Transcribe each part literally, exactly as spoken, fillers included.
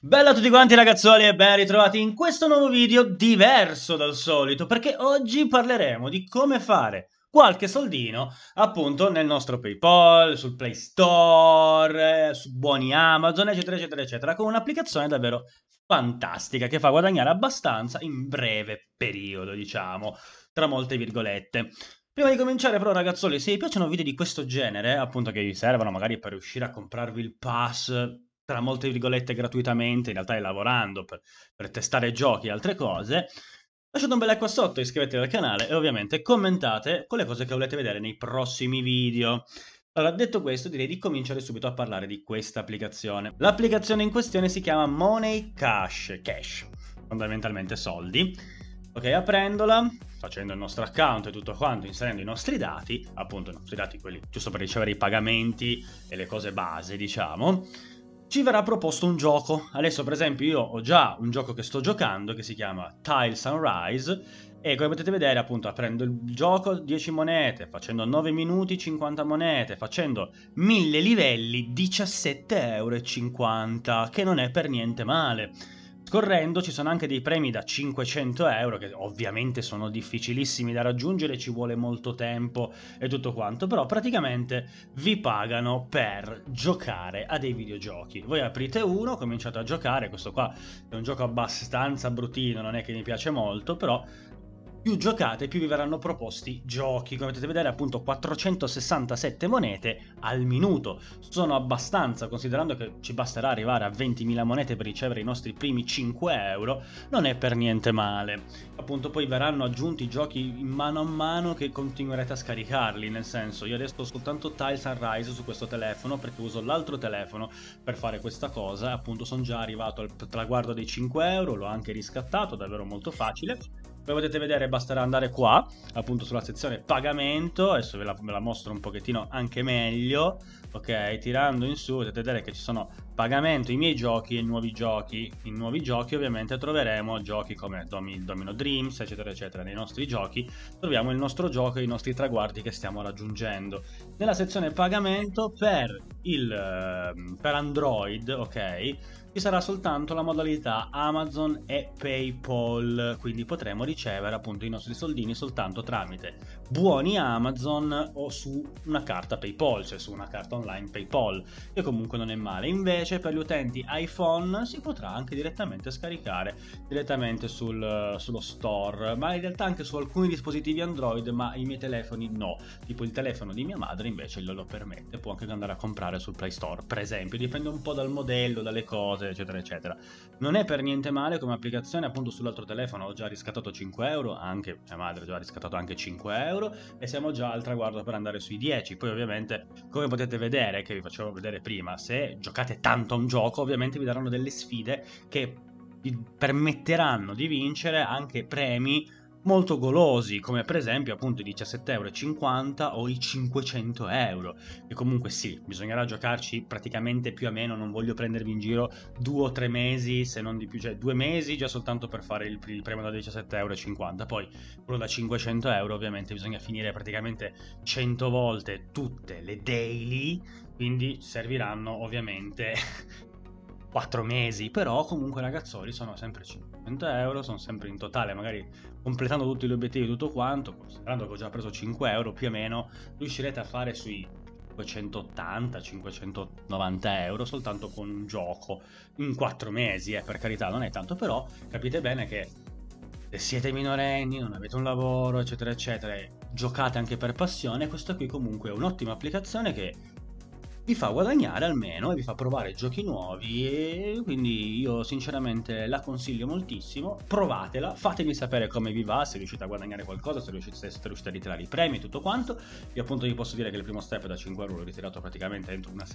Bella a tutti quanti ragazzuoli e ben ritrovati in questo nuovo video diverso dal solito, perché oggi parleremo di come fare qualche soldino appunto nel nostro PayPal, sul Play Store, su buoni Amazon eccetera eccetera eccetera, con un'applicazione davvero fantastica che fa guadagnare abbastanza in breve periodo, diciamo, tra molte virgolette. Prima di cominciare però ragazzuoli, se vi piacciono video di questo genere, appunto che vi servono magari per riuscire a comprarvi il pass, tra molte virgolette gratuitamente, in realtà è lavorando per, per testare giochi e altre cose, lasciate un bel like qua sotto, iscrivetevi al canale e ovviamente commentate con le cose che volete vedere nei prossimi video. Allora, detto questo, direi di cominciare subito a parlare di questa applicazione. L'applicazione in questione si chiama Money Cash Cash, fondamentalmente soldi. Ok, aprendola, facendo il nostro account e tutto quanto, inserendo i nostri dati, appunto i nostri dati quelli giusto per ricevere i pagamenti e le cose base, diciamo, ci verrà proposto un gioco. Adesso per esempio io ho già un gioco che sto giocando che si chiama Tile Sunrise e come potete vedere appunto aprendo il gioco dieci monete, facendo nove minuti cinquanta monete, facendo mille livelli diciassette euro e cinquanta, che non è per niente male. Scorrendo ci sono anche dei premi da cinquecento euro che ovviamente sono difficilissimi da raggiungere, ci vuole molto tempo e tutto quanto, però praticamente vi pagano per giocare a dei videogiochi. Voi aprite uno, cominciate a giocare, questo qua è un gioco abbastanza bruttino, non è che mi piace molto, però più giocate più vi verranno proposti giochi. Come potete vedere appunto quattrocentosessantasette monete al minuto sono abbastanza, considerando che ci basterà arrivare a ventimila monete per ricevere i nostri primi cinque euro, non è per niente male. Appunto poi verranno aggiunti giochi mano a mano che continuerete a scaricarli, nel senso io adesso ho soltanto Tile Sunrise su questo telefono perché uso l'altro telefono per fare questa cosa, appunto sono già arrivato al traguardo dei cinque euro, l'ho anche riscattato, davvero molto facile. Come potete vedere basterà andare qua, appunto sulla sezione pagamento, adesso ve la, ve la mostro un pochettino anche meglio, ok, tirando in su potete vedere che ci sono pagamento, i miei giochi e nuovi giochi. In nuovi giochi ovviamente troveremo giochi come Domi, Domino Dreams eccetera eccetera, nei nostri giochi troviamo il nostro gioco e i nostri traguardi che stiamo raggiungendo. Nella sezione pagamento per, il, per Android, ok, ci sarà soltanto la modalità Amazon e PayPal, quindi potremo ricevere appunto i nostri soldini soltanto tramite buoni Amazon o su una carta PayPal, cioè su una carta online PayPal, che comunque non è male. Invece per gli utenti iPhone si potrà anche direttamente scaricare direttamente sul, sullo store, ma in realtà anche su alcuni dispositivi Android, ma i miei telefoni no, tipo il telefono di mia madre invece lo permette, può anche andare a comprare sul Play Store per esempio, dipende un po' dal modello, dalle cose eccetera eccetera. Non è per niente male come applicazione, appunto sull'altro telefono ho già riscattato cinque euro, anche mia madre ha già riscattato anche cinque euro e siamo già al traguardo per andare sui dieci. Poi ovviamente come potete vedere, che vi facevo vedere prima, se giocate tanto a un gioco ovviamente vi daranno delle sfide che vi permetteranno di vincere anche premi molto golosi, come per esempio appunto i diciassette euro e cinquanta o i cinquecento euro, e comunque sì, bisognerà giocarci praticamente più o meno, non voglio prendervi in giro, due o tre mesi se non di più, cioè due mesi già soltanto per fare il, il premio da diciassette euro e cinquanta, poi quello da cinquecento euro ovviamente bisogna finire praticamente cento volte tutte le daily, quindi serviranno ovviamente quattro mesi, però comunque ragazzuoli sono sempre cinquanta euro, sono sempre in totale, magari completando tutti gli obiettivi e tutto quanto, considerando che ho già preso cinque euro più o meno, riuscirete a fare sui cinquecentottanta cinquecentonovanta euro soltanto con un gioco in quattro mesi, eh, per carità non è tanto, però capite bene che se siete minorenni, non avete un lavoro eccetera eccetera e giocate anche per passione, questa qui comunque è un'ottima applicazione che vi fa guadagnare almeno e vi fa provare giochi nuovi, e quindi io sinceramente la consiglio moltissimo. Provatela, fatemi sapere come vi va, se riuscite a guadagnare qualcosa, se riuscite, se riuscite a ritirare i premi e tutto quanto. Io appunto vi posso dire che il primo step da cinque euro l'ho ritirato praticamente entro una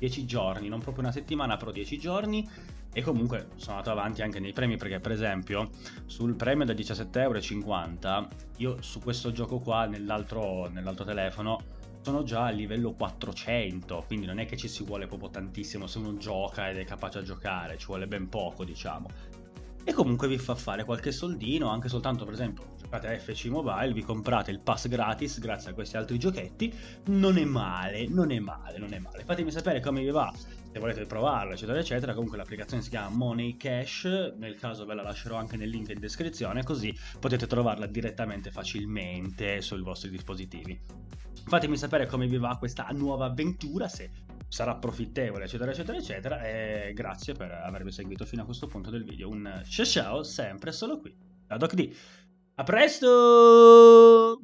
dieci giorni, non proprio una settimana però dieci giorni, e comunque sono andato avanti anche nei premi, perché per esempio sul premio da diciassette euro e cinquanta io su questo gioco qua nell'altro nell'altro telefono sono già a livello quattrocento, quindi non è che ci si vuole proprio tantissimo se uno gioca ed è capace a giocare, ci vuole ben poco diciamo. e comunque vi fa fare qualche soldino, anche soltanto per esempio giocate a F C Mobile, vi comprate il pass gratis grazie a questi altri giochetti, non è male, non è male, non è male. Fatemi sapere come vi va, se volete provarlo eccetera eccetera. Comunque l'applicazione si chiama Money Cash, nel caso ve la lascerò anche nel link in descrizione, così potete trovarla direttamente facilmente sui vostri dispositivi. Fatemi sapere come vi va questa nuova avventura, se sarà profittevole eccetera eccetera eccetera, e grazie per avermi seguito fino a questo punto del video. Un ciao ciao sempre solo qui da Dock-D Y. A presto!